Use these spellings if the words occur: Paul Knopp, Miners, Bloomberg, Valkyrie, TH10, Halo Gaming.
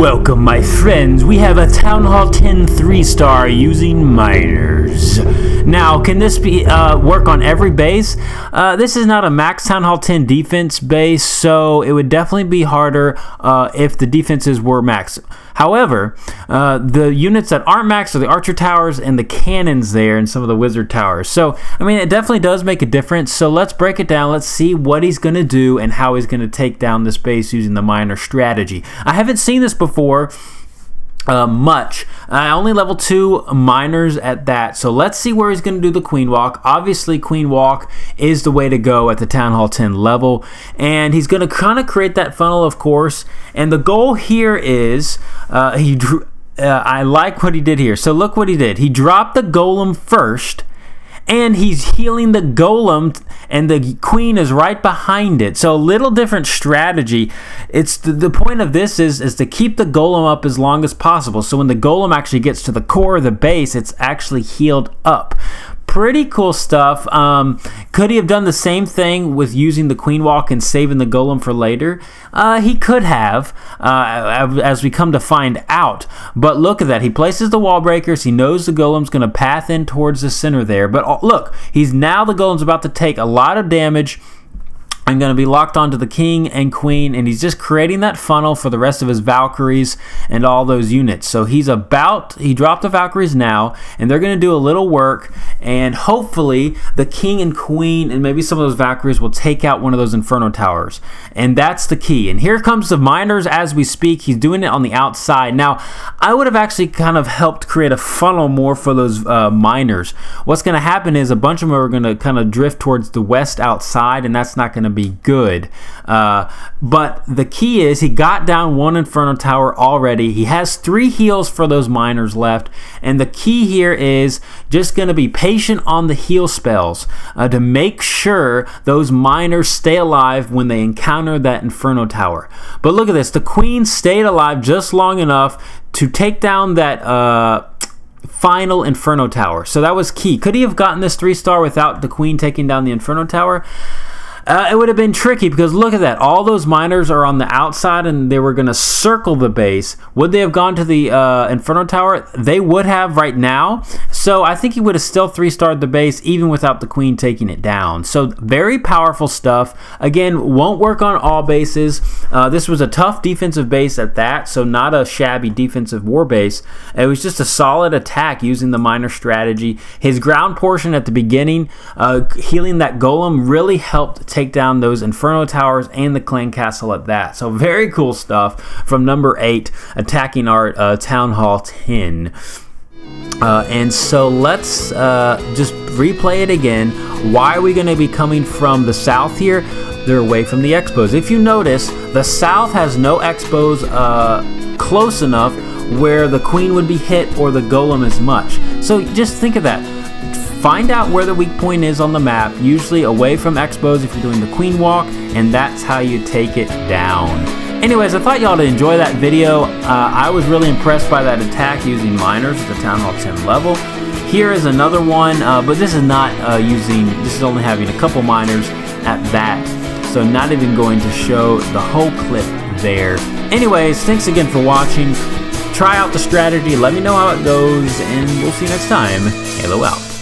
Welcome, my friends. We have a Town Hall 10 3-star using Miners. Now, can this be work on every base? This is not a max Town Hall 10 defense base, so it would definitely be harder if the defenses were max. However, the units that aren't max are the archer towers and the cannons there and some of the wizard towers. So, I mean, it definitely does make a difference. So let's break it down. Let's see what he's going to do and how he's going to take down this base using the Miner strategy. I haven't seen this before much. I only level 2 miners at that, so let's see where he's going to do the queen walk. Obviously queen walk is the way to go at the Town Hall 10 level, and he's going to kind of create that funnel, of course, and the goal here is I like what he did here. So look what he did. He dropped the golem first, and he's healing the golem, and the queen is right behind it. So a little different strategy. It's the point of this is to keep the golem up as long as possible. So when the golem actually gets to the core of the base, it's actually healed up. Pretty cool stuff. Could he have done the same thing with using the queen walk and saving the golem for later? He could have, as we come to find out. But look at that. He places the wall breakers. He knows the golem's going to path in towards the center there. But look, he's now the golem's about to take a lot of damage. I'm going to be locked onto the king and queen, and he's just creating that funnel for the rest of his Valkyries and all those units. So he dropped the Valkyries now, and they're going to do a little work, and hopefully the king and queen and maybe some of those Valkyries will take out one of those Inferno Towers, and that's the key. And here comes the Miners as we speak. He's doing it on the outside. Now, I would have actually kind of helped create a funnel more for those Miners. What's going to happen is a bunch of them are going to kind of drift towards the west outside, and that's not going to be good. But the key is he got down one Inferno Tower already. He has 3 heals for those Miners left, and the key here is just going to be patient on the heal spells to make sure those Miners stay alive when they encounter that Inferno Tower. But look at this. The queen stayed alive just long enough to take down that final Inferno Tower. So that was key. Could he have gotten this 3-star without the queen taking down the Inferno Tower? It would have been tricky, because look at that. All those Miners are on the outside, and they were going to circle the base. Would they have gone to the Inferno Tower? They would have right now. So I think he would have still 3-starred the base even without the queen taking it down. So very powerful stuff. Again, won't work on all bases. This was a tough defensive base at that, so not a shabby defensive war base. It was just a solid attack using the Miner strategy. His ground portion at the beginning, healing that golem, really helped take down those Inferno Towers and the Clan Castle at that. So very cool stuff from number 8 attacking our Town Hall 10. And so let's just replay it again. Why are we going to be coming from the south here? They're away from the expos. If you notice, the south has no expos close enough where the queen would be hit or the golem as much. So just think of that. Find out where the weak point is on the map, usually away from expos if you're doing the queen walk, and that's how you take it down. Anyways, I thought y'all would enjoy that video. I was really impressed by that attack using Miners at the Town Hall 10 level. Here is another one, but this is not this is only having a couple Miners at that, so not even going to show the whole clip there. Anyways, thanks again for watching. Try out the strategy, let me know how it goes, and we'll see you next time. Halo out.